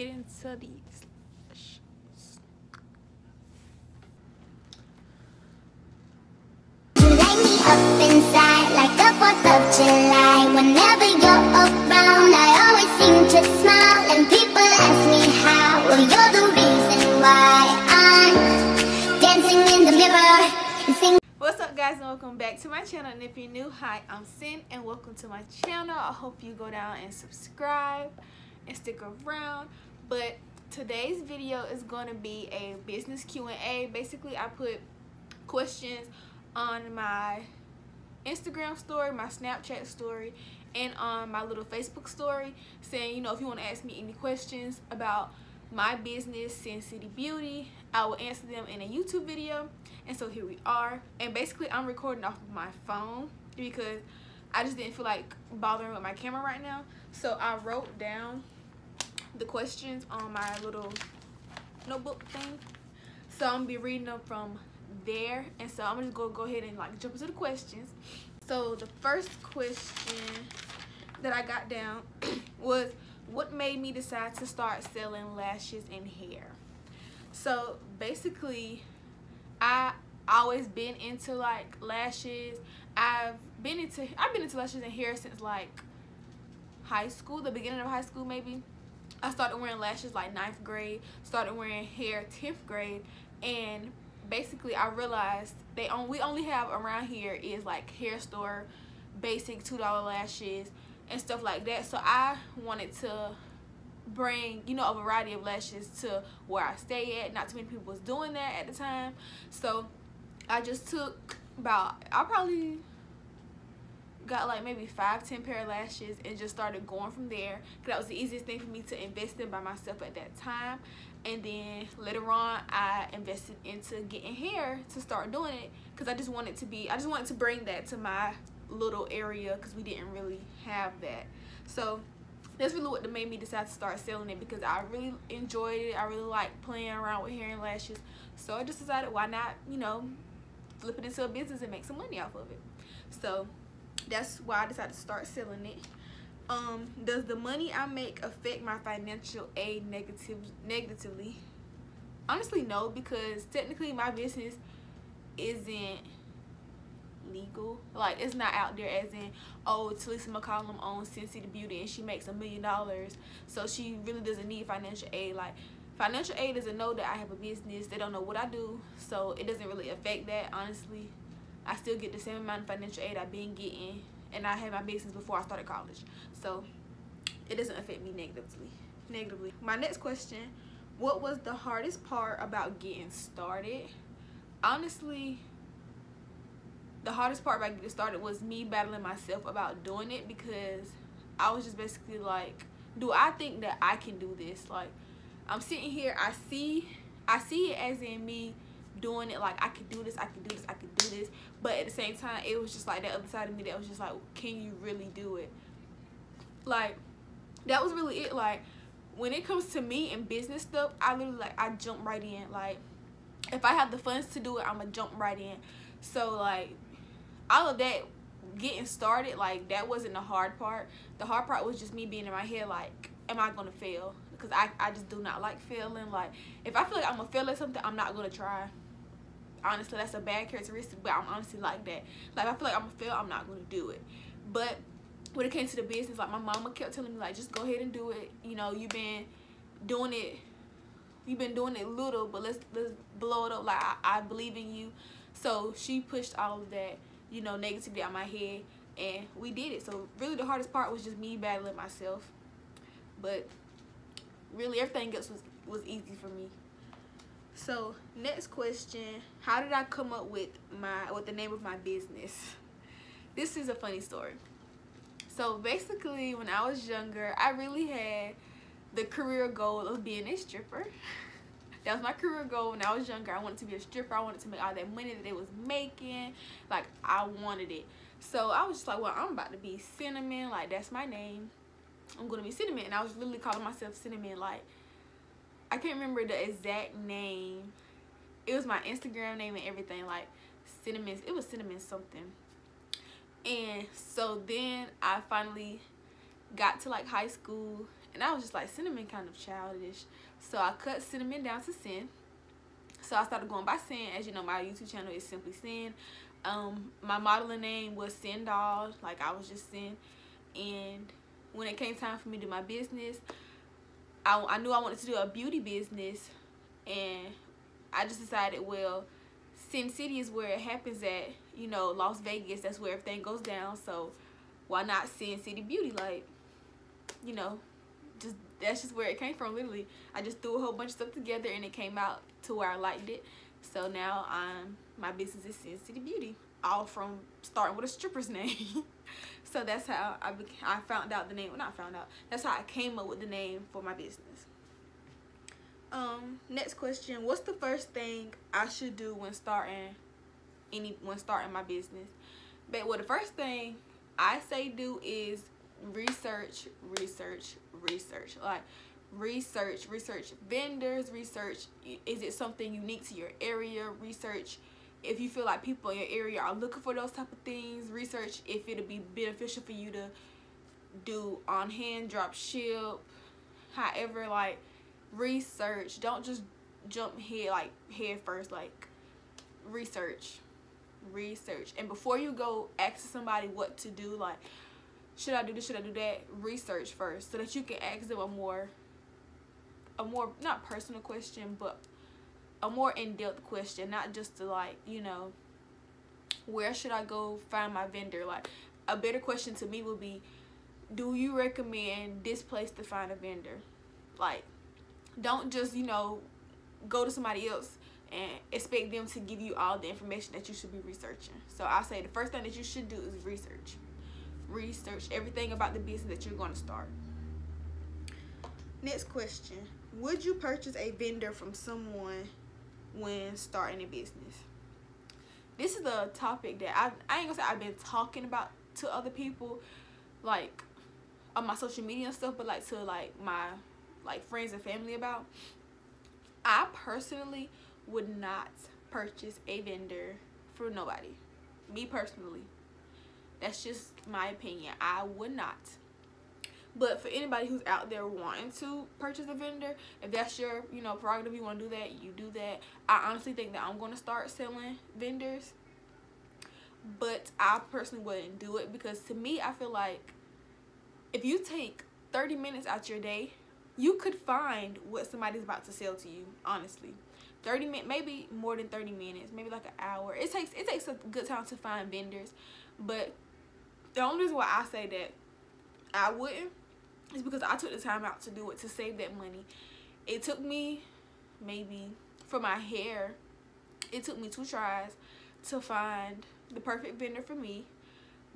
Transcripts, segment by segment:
get into these. Up inside like the 4th of July. Whenever you're around, I always seem to smile, and people ask me how. Well, you're the reason why I'm dancing in the mirror and singing. What's up, guys, and welcome back to my channel. And if you're new, hi, I'm Cinn, and welcome to my channel. I hope you go down and subscribe and stick around. But today's video is going to be a business Q&A. Basically, I put questions on my Instagram story, my Snapchat story, and on my little Facebook story, saying, you know, if you want to ask me any questions about my business, Cinn City Beauty, I will answer them in a YouTube video. And so here we are. And basically, I'm recording off of my phone because I just didn't feel like bothering with my camera right now. So I wrote down the questions on my little notebook thing. So I'm gonna be reading them from there. And so I'm just gonna go ahead and like jump into the questions. So the first question that I got down was, what made me decide to start selling lashes and hair? So basically, I always been into like lashes. I've been into lashes and hair since like high school, the beginning of high school maybe. I started wearing lashes like 9th grade, started wearing hair 10th grade, and basically I realized we only have around here is like hair store basic $2 lashes and stuff like that. So I wanted to bring, you know, a variety of lashes to where I stay at. Not too many people was doing that at the time. So I just took about, I probably got like maybe 5-10 pair of lashes and just started going from there, because that was the easiest thing for me to invest in by myself at that time. And then later on, I invested into getting hair to start doing it, because I just wanted to bring that to my little area, because we didn't really have that. So that's really what made me decide to start selling it, because I really enjoyed it. I really like playing around with hair and lashes. So I just decided, why not, you know, flip it into a business and make some money off of it. So that's why I decided to start selling it. Does the money I make affect my financial aid negatively? Honestly, no, because technically my business isn't legal. Like, it's not out there as in, oh, Talisa McCollum owns Cinn City Beauty and she makes $1 million, so she really doesn't need financial aid. Like, financial aid doesn't know that I have a business. They don't know what I do, so it doesn't really affect that, honestly. I still get the same amount of financial aid I've been getting, and I had my business before I started college, so it doesn't affect me negatively. My next question, what was the hardest part about getting started? Honestly, the hardest part about getting started was me battling myself about doing it, because I was just basically like, do I think that I can do this? Like, I'm sitting here, I see it as in me doing it, like, I could do this, but at the same time, it was just like that other side of me that was just like, can you really do it? Like, that was really it. Like, when it comes to me and business stuff, I literally, like, I jump right in. Like, if I have the funds to do it, I'm gonna jump right in. So like, all of that getting started, like, that wasn't the hard part. The hard part was just me being in my head like, am I gonna fail? Because I just do not like failing. Like, if I feel like I'm gonna fail at something, I'm not gonna try. Honestly, that's a bad characteristic, but I'm honestly like that. Like, I feel like I'm gonna fail, I'm not gonna do it. But when it came to the business, like, my mama kept telling me, like, just go ahead and do it. You know, you've been doing it little, but let's blow it up. Like, I believe in you. So she pushed all of that, you know, negativity out of my head, and we did it. So really, the hardest part was just me battling myself, but really everything else was easy for me. So next question, how did I come up with the name of my business? This is a funny story. So basically, when I was younger, I really had the career goal of being a stripper. That was my career goal when I was younger. I wanted to be a stripper. I wanted to make all that money that they was making. Like, I wanted it. So I was just like, well, I'm about to be Cinnamon. Like, that's my name. I'm gonna be Cinnamon. And I was literally calling myself Cinnamon. Like, I can't remember the exact name. It was my Instagram name and everything, like Cinnamon. It was Cinnamon something. And so then I finally got to like high school, And I was just like, cinnamon kind of childish. So I cut cinnamon down to Cinn. So I started going by Cinn. As you know, my YouTube channel is simply Cinn. My modeling name was Cinn Doll. Like, I was just Cinn. And when it came time for me to do my business, I knew I wanted to do a beauty business. And I just decided, well, Cinn City is where it happens at. You know, Las Vegas, that's where everything goes down. So why not Cinn City Beauty? Like, you know, just that's just where it came from. Literally, I just threw a whole bunch of stuff together and it came out to where I liked it. So now my business is Cinn City Beauty, all from starting with a stripper's name. So that's how I found out the name. Well, not found out, that's how I came up with the name for my business. Next question: what's the first thing I should do when starting my business? But well, the first thing I say do is research. Like, research vendors, research, is it something unique to your area, research if you feel like people in your area are looking for those type of things, research if it'll be beneficial for you to do on hand, drop ship, however. Like, research, don't just jump head first. Like, research, and before you go ask somebody what to do, like, should I do this, should I do that, research first so that you can ask them a more not personal question, but a more in-depth question. Not just to, like, you know, where should I go find my vendor? Like, a better question to me would be, do you recommend this place to find a vendor? Like, don't just, you know, go to somebody else and expect them to give you all the information that you should be researching. So I say the first thing that you should do is research everything about the business that you're going to start. Next question: would you purchase a vendor from someone when starting a business? This is a topic that I ain't gonna say I've been talking about to other people, like on my social media and stuff, but like to like my friends and family about. I personally would not purchase a vendor for nobody. Me personally, that's just my opinion. I would not. But for anybody who's out there wanting to purchase a vendor, if that's your, you know, prerogative, you want to do that, you do that. I honestly think that I'm going to start selling vendors, but I personally wouldn't do it, because to me, I feel like if you take 30 minutes out your day, you could find what somebody's about to sell to you, honestly. 30 minutes, maybe more than 30 minutes, maybe like an hour. It takes a good time to find vendors. But the only reason why I say that I wouldn't is because I took the time out to do it, to save that money. It took me, maybe for my hair, it took me 2 tries to find the perfect vendor for me.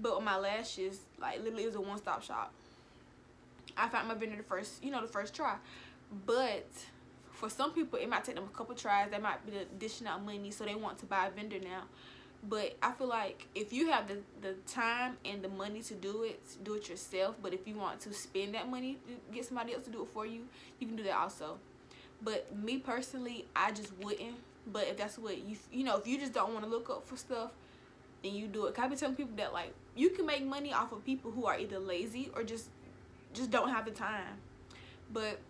But with my lashes, like, literally it was a one-stop shop. I found my vendor the first try. But for some people, it might take them a couple tries. They might be dishing out money, so they want to buy a vendor now. But I feel like if you have the time and the money to do it yourself. But if you want to spend that money, get somebody else to do it for you, you can do that also. But me personally, I just wouldn't. But if that's what you know, if you just don't want to look up for stuff, then you do it. 'Cause I be telling people that, like, you can make money off of people who are either lazy or just don't have the time. But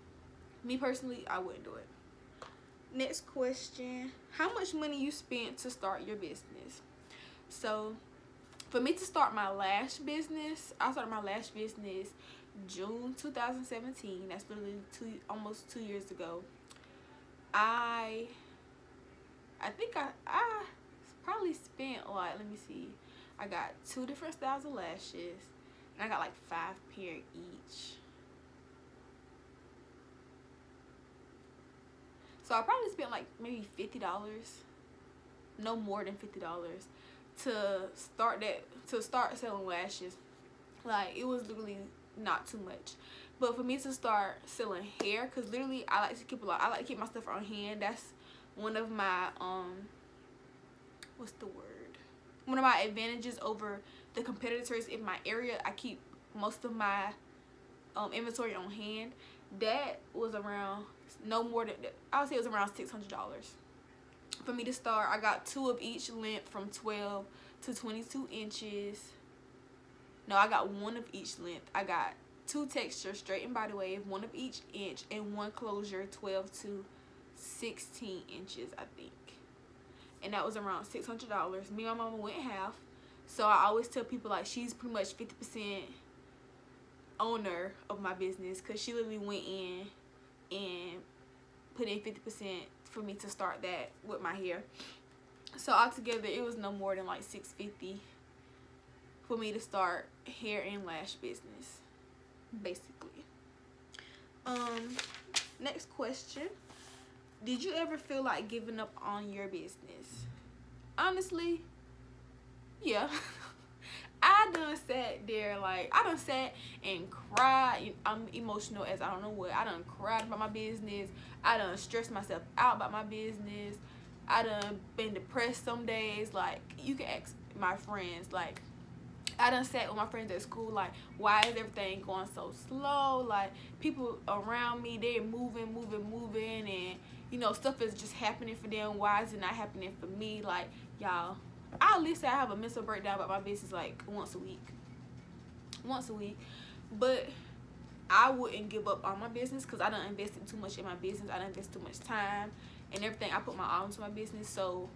me personally, I wouldn't do it. Next question: how much money you spent to start your business? So for me to start my lash business, I started my lash business June 2017. That's literally almost 2 years ago. I think I probably spent, like, let me see, I got 2 different styles of lashes and I got like 5 pair each. So I probably spent like maybe $50, no more than $50, to start selling lashes. Like, it was literally not too much. But for me to start selling hair, because literally I like to keep I like to keep my stuff on hand. That's one of my one of my advantages over the competitors in my area. I keep most of my inventory on hand. That was around, no more than, I would say it was around $600 for me to start. I got 2 of each length, from 12 to 22 inches. No, I got 1 of each length. I got two textures, straight and body wave, one of each inch, and one closure, 12 to 16 inches, I think. And that was around $600. Me and my mama went half. So I always tell people, like, she's pretty much 50% owner of my business, because she literally went in and put in 50% for me to start that with my hair. So altogether, it was no more than like $650 for me to start hair and lash business, basically. Next question. Did you ever feel like giving up on your business? Honestly, yeah. I done sat there, like, I done sat and cried. I'm emotional as I don't know what. I done cried about my business. I done stressed myself out about my business. I done been depressed some days. Like, you can ask my friends. Like, I done sat with my friends at school, like, why is everything going so slow? Like, people around me, they're moving, and, you know, stuff is just happening for them. Why is it not happening for me? Like, y'all, I at least say I have a mental breakdown about my business, like, once a week. But I wouldn't give up on my business, because I done invested too much in my business. I done invested too much time and everything. I put my all into my business. So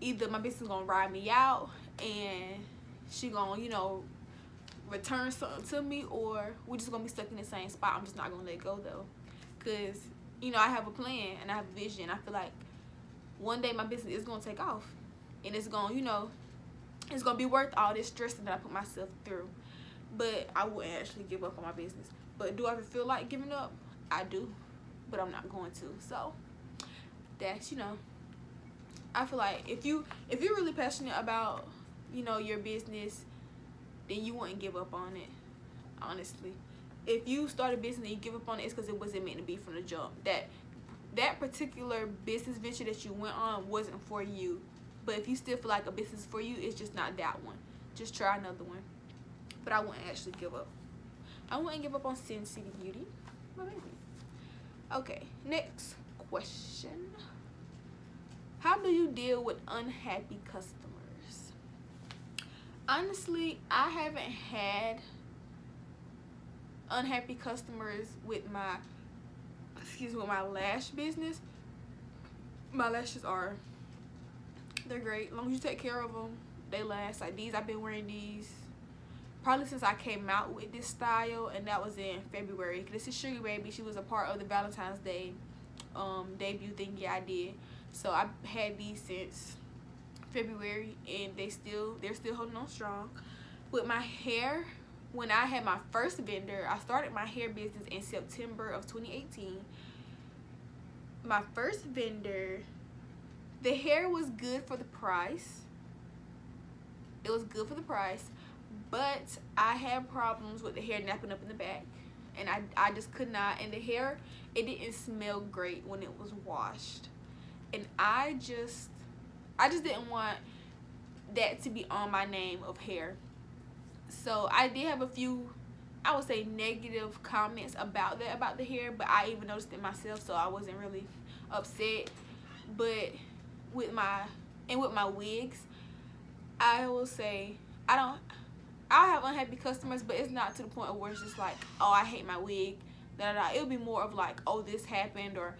either my business is gonna ride me out and she gonna, you know, return something to me, or we're just gonna be stuck in the same spot. I'm just not gonna let go, though, because, you know, I have a plan and I have a vision. I feel like one day my business is gonna take off, and it's gonna, you know, it's gonna be worth all this stress that I put myself through. But I wouldn't actually give up on my business. But do I ever feel like giving up? I do, but I'm not going to. So that's, you know, I feel like if you're really passionate about, you know, your business, then you wouldn't give up on it, honestly. If you start a business and you give up on it, it's because it wasn't meant to be from the jump. That particular business venture that you went on wasn't for you. But if you still feel like a business is for you, it's just not that one. Just try another one. But I wouldn't actually give up. I wouldn't give up on Cinn City Beauty, my baby. Okay, next question. How do you deal with unhappy customers? Honestly, I haven't had unhappy customers with my, my lash business. My lashes are, they're great. As long as you take care of them, they last. Like these, I've been wearing these probably since I came out with this style, and that was in February. This is Sugar Baby. She was a part of the Valentine's Day debut thing. Yeah, I did. So I've had these since February, and they're still holding on strong. With my hair, when I had my first vendor, I started my hair business in September of 2018. My first vendor, the hair was good for the price. It was good for the price, but I had problems with the hair napping up in the back, and I just could not. And the hair, it didn't smell great when it was washed, and I just didn't want that to be on my name of hair. So I did have a few, I would say, negative comments about that, about the hair, but I even noticed it myself, so I wasn't really upset. But with my wigs, I will say I have unhappy customers, but it's not to the point where it's just like, oh, I hate my wig, da-da-da. It'll be more of like, oh, this happened, or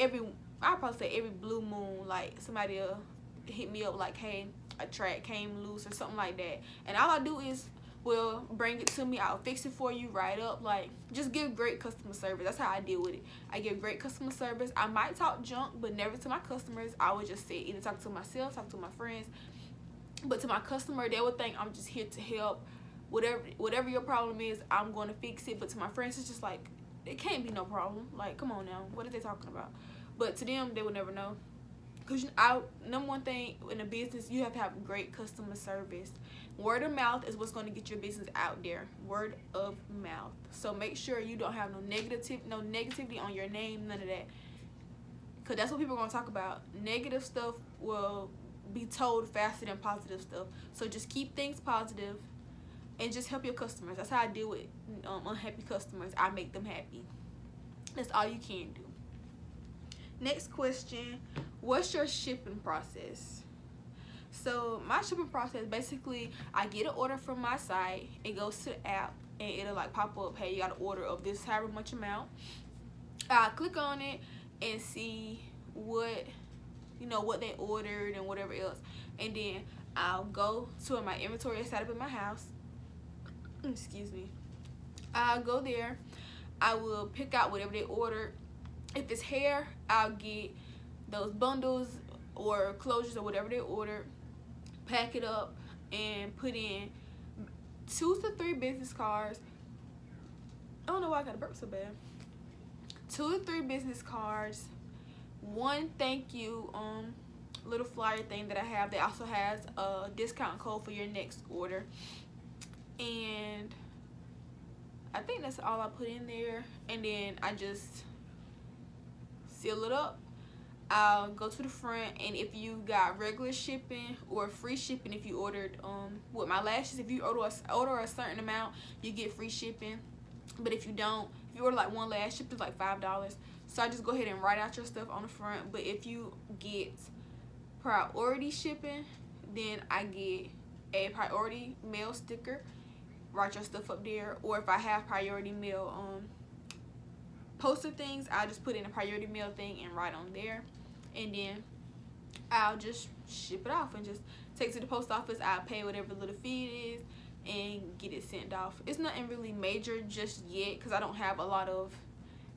I'll probably say every blue moon, like, somebody'll hit me up like, hey, a track came loose or something like that, and all I do is, well, bring it to me, I'll fix it for you right up. Like, just give great customer service. That's how I deal with it. I give great customer service. I might talk junk, but never to my customers. I would just say, either talk to myself, talk to my friends, but to my customer, they would think I'm just here to help. Whatever your problem is, I'm going to fix it. But to my friends, it's just like, it can't be no problem, like, come on now, what are they talking about? But to them, they would never know. Because number one thing in a business, you have to have great customer service. Word of mouth is what's going to get your business out there. Word of mouth. So make sure you don't have no negativity on your name, none of that. Because that's what people are going to talk about. Negative stuff will be told faster than positive stuff. So just keep things positive and just help your customers. That's how I deal with unhappy customers. I make them happy. That's all you can do. Next question. What's your shipping process? So my shipping process, basically I get an order from my site, it goes to the app, and it'll like pop up, hey, you got an order of this however much amount. I click on it and see what, you know, what they ordered and whatever else, and then I'll go to my inventory I set up in my house. Excuse me. I'll go there, I will pick out whatever they ordered. If it's hair, I'll get those bundles or closures or whatever they ordered, pack it up, and put in 2 to 3 business cards. I don't know why I gotta burp so bad. 2 to 3 business cards, one thank you little flyer thing that I have that also has a discount code for your next order, and I think that's all I put in there. And then I just seal it up. I'll go to the front, and if you got regular shipping or free shipping, if you ordered with my lashes, if you order a certain amount, you get free shipping. But if you don't, if you order like one lash, shipping is like $5. So I just go ahead and write out your stuff on the front. But if you get priority shipping, then I get a priority mail sticker, write your stuff up there. Or if I have priority mail poster things, I just put in a priority mail thing and write on there, and then I'll just ship it off and just take it to the post office. I'll pay whatever little fee it is and get it sent off. It's nothing really major just yet because I don't have a lot of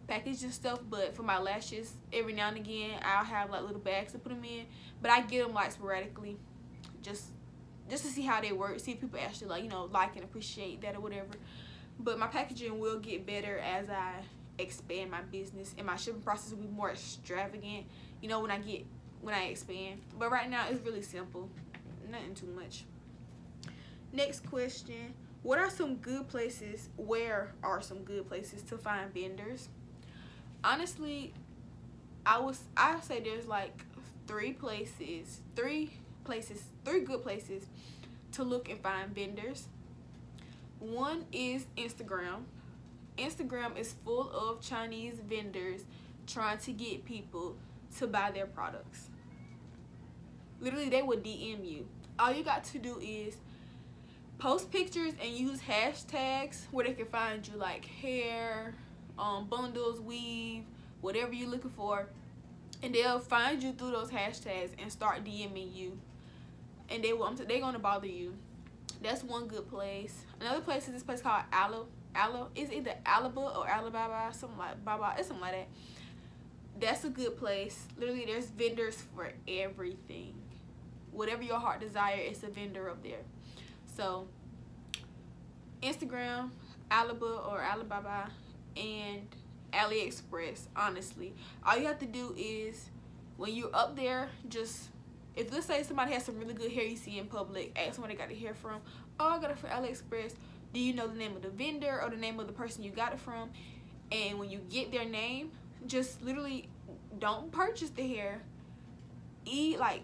package and stuff, but for my lashes, every now and again I'll have like little bags to put them in, but I get them like sporadically just to see how they work, see if people actually like, you know, like and appreciate that or whatever. But my packaging will get better as I expand my business, and my shipping process will be more extravagant, you know, when I expand. But right now it's really simple, nothing too much. Next question: what are some good places, where are some good places to find vendors? Honestly, I say there's like three good places to look and find vendors. One is Instagram. Instagram is full of Chinese vendors trying to get people to buy their products. Literally, they will DM you. All you got to do is post pictures and use hashtags where they can find you, like hair, bundles, weave, whatever you're looking for, and they'll find you through those hashtags and start DMing you, and they're gonna bother you. That's one good place. Another place is this place called Alibaba. It's either Alibaba or Alibaba, something like Baba, it's something like that. That's a good place. Literally, there's vendors for everything. Whatever your heart desire, it's a vendor up there. So Instagram, Alibaba, and AliExpress. Honestly, all you have to do is, when you're up there, just, if let's say somebody has some really good hair you see in public, ask someone they got the hair from. Oh, I got it from AliExpress. Do you know the name of the vendor or the name of the person you got it from? And when you get their name, just literally don't purchase the hair.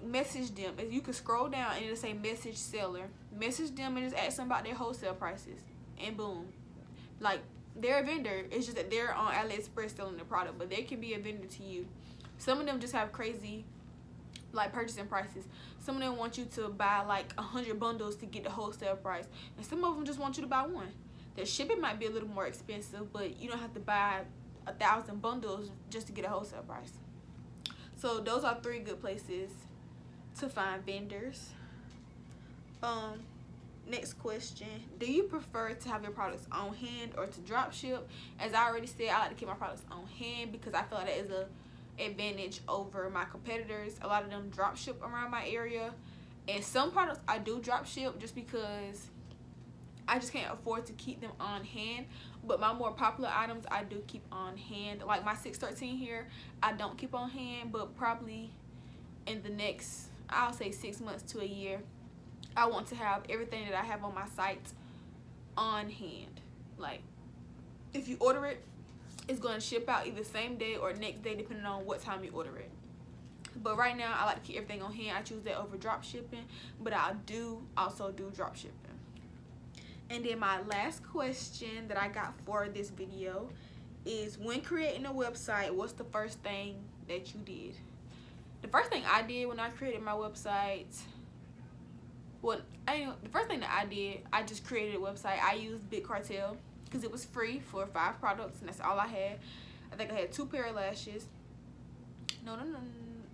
Message them. If you can scroll down and it'll say message seller, message them and just ask them about their wholesale prices, and boom, like, they're a vendor. It's just that they're on AliExpress selling the product, but they can be a vendor to you. Some of them just have crazy like purchasing prices. Some of them want you to buy like 100 bundles to get the wholesale price, and some of them just want you to buy one. Their shipping might be a little more expensive, but you don't have to buy 1,000 bundles just to get a wholesale price. So those are three good places to find vendors. Next question: do you prefer to have your products on hand or to drop ship? As I already said, I like to keep my products on hand because I feel like that is a advantage over my competitors. A lot of them drop ship around my area, and some products I do drop ship just because I just can't afford to keep them on hand. But my more popular items I do keep on hand, like my 613 hair I don't keep on hand, but probably in the next, I'll say 6 months to a year, I want to have everything that I have on my site on hand. Like, if you order it, it's going to ship out either same day or next day depending on what time you order it. But right now I like to keep everything on hand. I choose that over drop shipping, but I do also do drop shipping. And then my last question that I got for this video is, when creating a website, what's the first thing that you did? The first thing I did when I created my website Well, anyway, the first thing that I did, I just created a website. I used Big Cartel because it was free for 5 products, and that's all I had. I think I had 2 pair of lashes. No.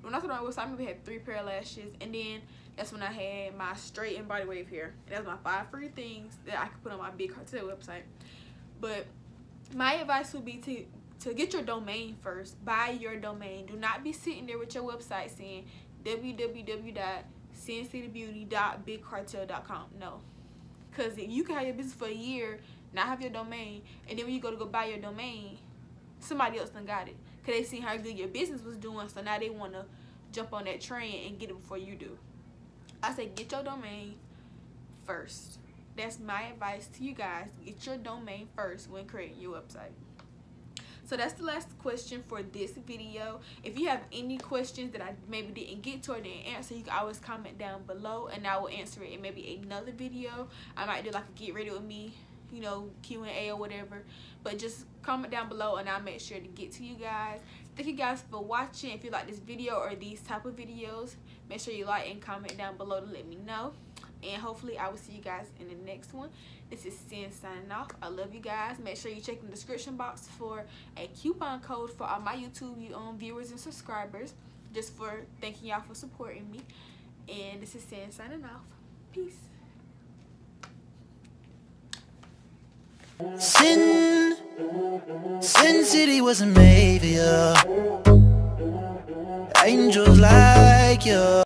When I was on my website, I remember I had 3 pair of lashes, and then that's when I had my straight and body wave hair. And that was my 5 free things that I could put on my Big Cartel website. But my advice would be to get your domain first. Buy your domain. Do not be sitting there with your website saying www.cinncitybeauty.bigcartel.com. No. Because you can have your business for a year, not have your domain, and then when you go to go buy your domain, somebody else done got it. Because they seen how good your business was doing, so now they want to jump on that trend and get it before you do. I say get your domain first. That's my advice to you guys. Get your domain first when creating your website. So that's the last question for this video. If you have any questions that I maybe didn't get to or didn't answer, you can always comment down below and I will answer it in maybe another video. I might do like a get ready with me, you know, Q&A or whatever. But just comment down below and I'll make sure to get to you guys. Thank you guys for watching. If you like this video or these type of videos, make sure you like and comment down below to let me know. And hopefully I will see you guys in the next one. This is Cinn signing off. I love you guys. Make sure you check the description box for a coupon code for all my YouTube viewers and subscribers. Just for thanking y'all for supporting me. And this is Cinn signing off. Peace. Cinn City wasn't made for you. Angels like you.